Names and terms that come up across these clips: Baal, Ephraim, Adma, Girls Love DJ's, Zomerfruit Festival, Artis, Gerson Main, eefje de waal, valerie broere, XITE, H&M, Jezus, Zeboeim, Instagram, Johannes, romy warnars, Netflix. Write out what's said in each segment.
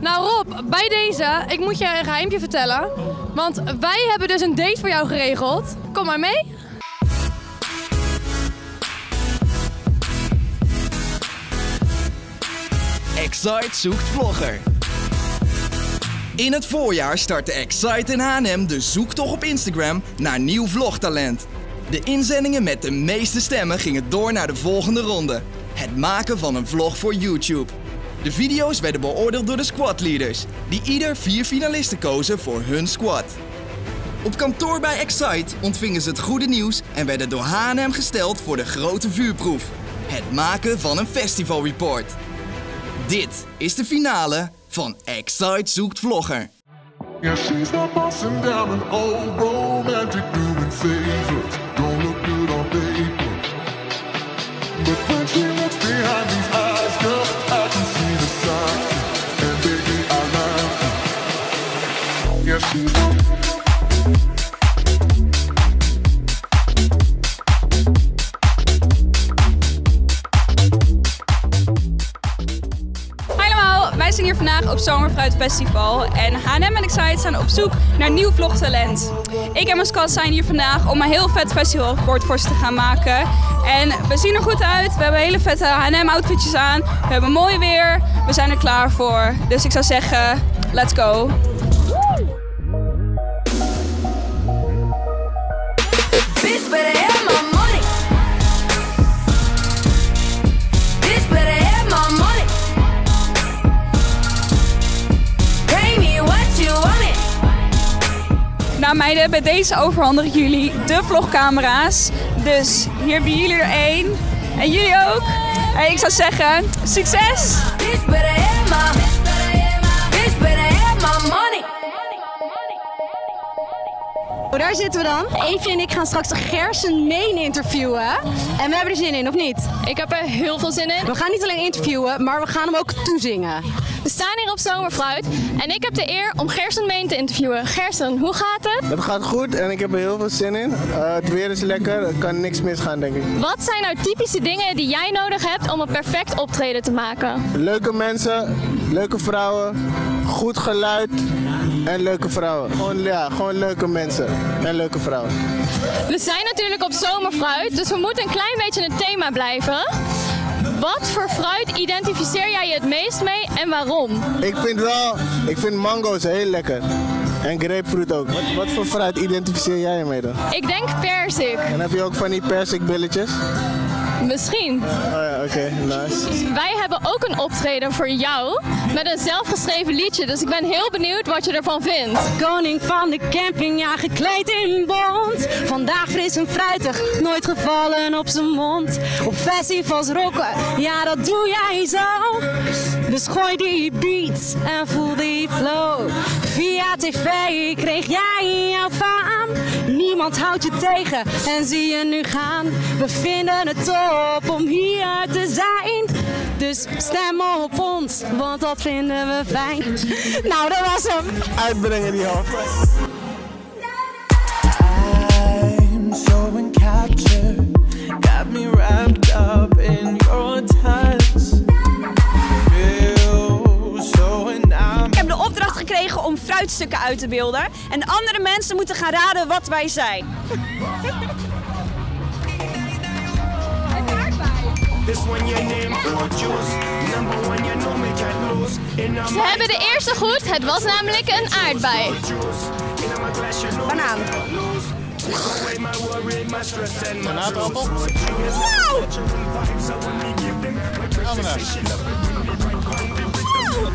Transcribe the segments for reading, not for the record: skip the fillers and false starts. Nou Rob, bij deze, ik moet je een geheimje vertellen. Want wij hebben dus een date voor jou geregeld. Kom maar mee. XITE zoekt vlogger. In het voorjaar startte XITE en H&M de zoektocht op Instagram naar nieuw vlogtalent. De inzendingen met de meeste stemmen gingen door naar de volgende ronde. Het maken van een vlog voor YouTube. De video's werden beoordeeld door de squadleaders, die ieder 4 finalisten kozen voor hun squad. Op kantoor bij XITE ontvingen ze het goede nieuws en werden door H&M gesteld voor de grote vuurproef. Het maken van een festivalreport. Dit is de finale van XITE zoekt vlogger. Yeah, she's not passing down an old romantic doing favors. Don't look good on paper. But when she looks behind these eyes, girl, I can see the sign. And baby, I love her. Yeah, she's not... Wij zijn hier vandaag op Zomerfruit Festival en H&M en XITE zijn op zoek naar nieuw vlogtalent. Ik en mijn squad zijn hier vandaag om een heel vet festivalreport voor ze te gaan maken. En we zien er goed uit, we hebben hele vette H&M outfitjes aan, we hebben mooi weer, we zijn er klaar voor. Dus ik zou zeggen, let's go! Nou meiden, bij deze overhandig ik jullie de vlogcamera's. Dus hier hebben jullie er 1. En jullie ook. En ik zou zeggen, succes! Oh, daar zitten we dan. Evie en ik gaan straks Gerson Main interviewen. En we hebben er zin in, of niet? Ik heb er heel veel zin in. We gaan niet alleen interviewen, maar we gaan hem ook toezingen. We staan hier op Zomerfruit en ik heb de eer om Gerson Main te interviewen. Gerson, hoe gaat het? Het gaat goed en ik heb er heel veel zin in. Het weer is lekker, er kan niks misgaan denk ik. Wat zijn nou typische dingen die jij nodig hebt om een perfect optreden te maken? Leuke mensen, leuke vrouwen, goed geluid en leuke vrouwen. Gewoon leuke mensen en leuke vrouwen. We zijn natuurlijk op Zomerfruit, dus we moeten een klein beetje in het thema blijven. Wat voor fruit identificeer jij je het meest mee en waarom? Ik vind mango's heel lekker. En grapefruit ook. Wat voor fruit identificeer jij je mee dan? Ik denk perzik. En heb je ook van die perzikbilletjes? Misschien. Oh ja, oké, nice. Wij hebben ook een optreden voor jou met een zelfgeschreven liedje. Dus ik ben heel benieuwd wat je ervan vindt. Koning van de camping, ja gekleed in bont. Vandaag fris en fruitig, nooit gevallen op zijn mond. Op festivals rocken, ja dat doe jij zo. Dus gooi die beats en voel die flow. Via tv kreeg jij jouw faam. Niemand houdt je tegen en zie je nu gaan. We vinden het top om hier te zijn. Dus stem op ons, want dat vinden we fijn. Nou, dat was hem. Uitbrengen die hoofd. I'm so in capture. Got me wrapped up in your touch. Gekregen om fruitstukken uit te beelden en andere mensen moeten gaan raden wat wij zijn. Ze hebben de eerste goed, het was namelijk een aardbei. Banaan. Granaatappel.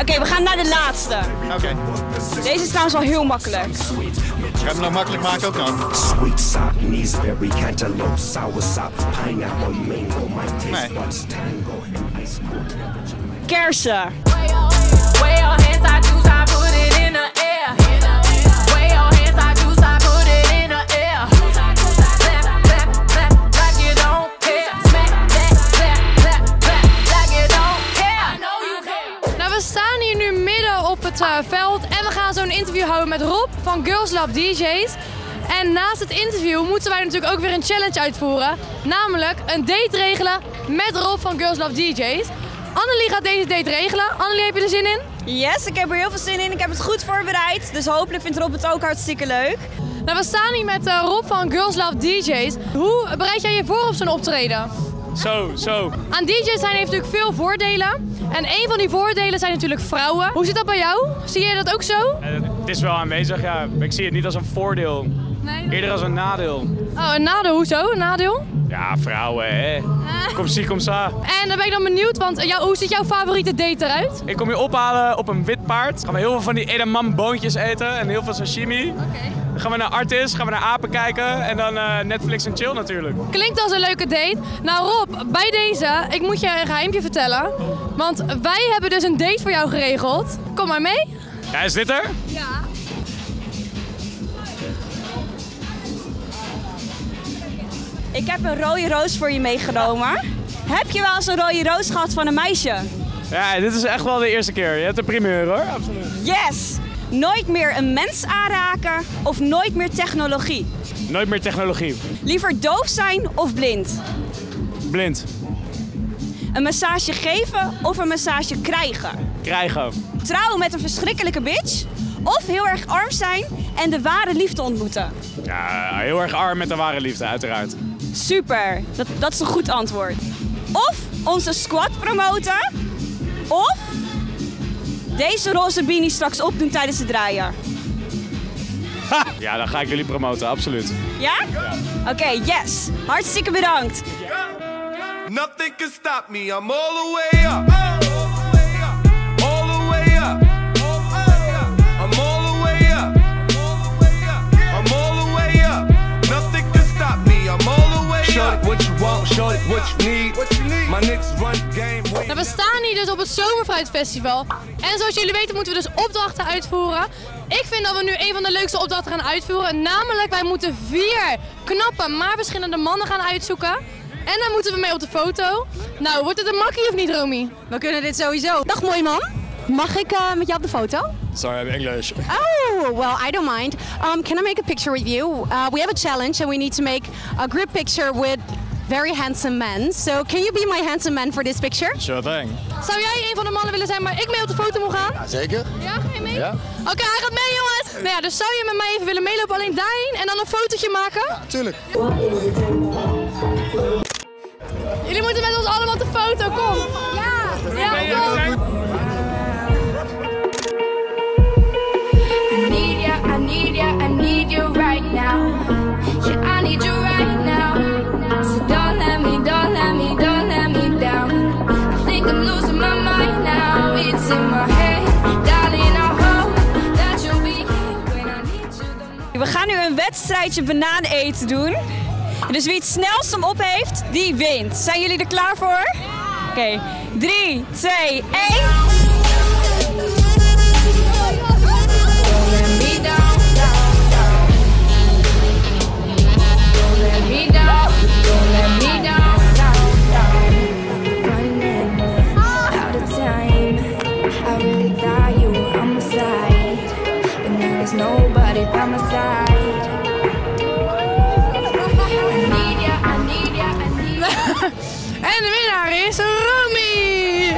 Oké, we gaan naar de laatste. Oké. Deze is trouwens wel heel makkelijk. Ga hem nou makkelijk maken ook dan? Nee. Kersen. Veld en we gaan zo'n interview houden met Rob van Girls Love DJ's. En naast het interview moeten wij natuurlijk ook weer een challenge uitvoeren. Namelijk een date regelen met Rob van Girls Love DJ's. Annelie gaat deze date regelen. Annelie, heb je er zin in? Yes, ik heb er heel veel zin in. Ik heb het goed voorbereid. Dus hopelijk vindt Rob het ook hartstikke leuk. Nou, we staan hier met Rob van Girls Love DJ's. Hoe bereid jij je voor op zo'n optreden? Zo. Aan DJ's zijn heeft natuurlijk veel voordelen. En een van die voordelen zijn natuurlijk vrouwen. Hoe zit dat bij jou? Zie jij dat ook zo? Het is wel aanwezig, ja. Ik zie het niet als een voordeel. Nee, eerder als een nadeel. Oh, een nadeel? Hoezo? Een nadeel? Ja, vrouwen, hè. Kom zie, kom sa. En dan ben ik dan benieuwd, want hoe ziet jouw favoriete date eruit? Ik kom je ophalen op een wit paard. Gaan we heel veel van die edamame boontjes eten en heel veel sashimi. Okay. Dan gaan we naar Artis, gaan we naar apen kijken en dan Netflix en chill natuurlijk. Klinkt als een leuke date. Nou Rob, bij deze, ik moet je een geheimje vertellen. Want wij hebben dus een date voor jou geregeld. Kom maar mee. Ja, is dit er? Ja. Ik heb een rode roos voor je meegenomen. Heb je wel eens een rode roos gehad van een meisje? Ja, dit is echt wel de eerste keer. Je hebt de primeur hoor, absoluut. Yes! Nooit meer een mens aanraken of nooit meer technologie? Nooit meer technologie. Liever doof zijn of blind? Blind. Een massage geven of een massage krijgen? Krijgen. Trouwen met een verschrikkelijke bitch? Of heel erg arm zijn en de ware liefde ontmoeten? Ja, heel erg arm met de ware liefde, uiteraard. Super, dat is een goed antwoord. Of onze squat promoten, of deze roze beanie straks opdoen tijdens het draaien. Ha! Ja, dan ga ik jullie promoten, absoluut. Ja? Ja. Oké, yes. Hartstikke bedankt. Nothing can stop me, I'm all the way up. All the way up. I'm all the way up. I'm all the way up. Nothing can stop me, I'm all the way up. Show it what you want, show it what you need. My next run game. Nou, we staan hier dus op het Zomerfruit Festival. En zoals jullie weten moeten we dus opdrachten uitvoeren. Ik vind dat we nu een van de leukste opdrachten gaan uitvoeren. Namelijk, wij moeten 4 knappe, maar verschillende mannen gaan uitzoeken. En daar moeten we mee op de foto. Nou, wordt het een makkie of niet, Romy? We kunnen dit sowieso. Dag, mooi man. Mag ik met jou op de foto? Sorry, I'm English. Oh, well, I don't mind. Can I make a picture with you? We have a challenge and we need to make a group picture with very handsome men. So, can you be my handsome man for this picture? Sure thing. Zou jij een van de mannen willen zijn waar ik mee op de foto moet gaan? Ja, zeker. Ja, ga je mee? Ja. Oké, hij gaat mee, jongens. Nou ja, dus zou je met mij even willen meelopen alleen daarin en dan een fotootje maken? Ja, tuurlijk. Jullie moeten met ons allemaal de foto, kom! Ja! Ja, kom! I need ya, I need ya, I need you right now. Yeah, I need you right now. So don't let me, don't let me, don't let me down. I think I'm losing my mind now. It's in my head, darling, I hope that you'll be here when I need you the most. We gaan nu een wedstrijdje banaan eten doen. Dus wie het snelst hem op heeft, die wint. Zijn jullie er klaar voor? Ja! Oké, 3, 2, 1... En de winnaar is Romy!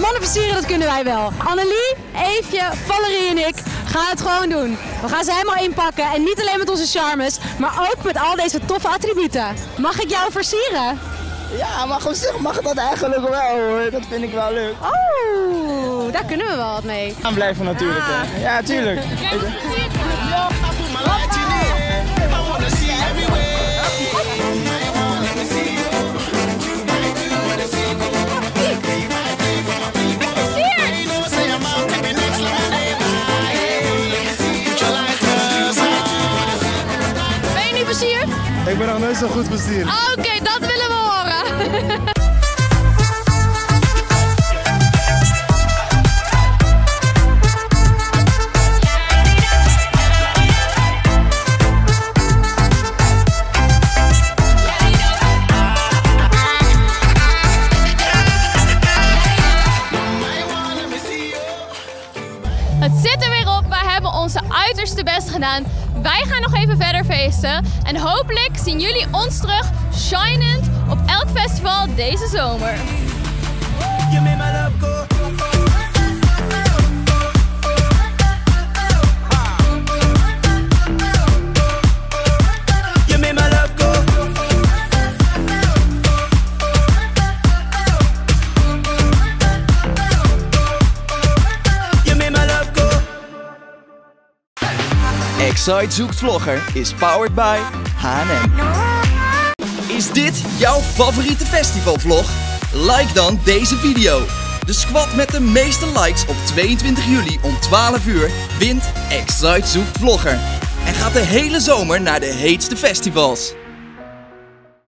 Mannen versieren, dat kunnen wij wel. Annelie, Eefje, Valerie en ik. Ga het gewoon doen. We gaan ze helemaal inpakken en niet alleen met onze charmes, maar ook met al deze toffe attributen. Mag ik jou versieren? Ja, maar op zich mag dat eigenlijk wel hoor. Dat vind ik wel leuk. Oh, daar kunnen we wel wat mee. Aan blijven natuurlijk. Ah. Ja, tuurlijk. Ik ben nog nooit zo goed bestuurd. Oké, dat willen we horen. uiterste best gedaan. Wij gaan nog even verder feesten. En hopelijk zien jullie ons terug, shinend, op elk festival deze zomer. XITE zoekt vlogger is powered by H&M. Is dit jouw favoriete festivalvlog? Like dan deze video. De squad met de meeste likes op 22 juli om 12 uur wint XITE zoekt vlogger. En gaat de hele zomer naar de heetste festivals.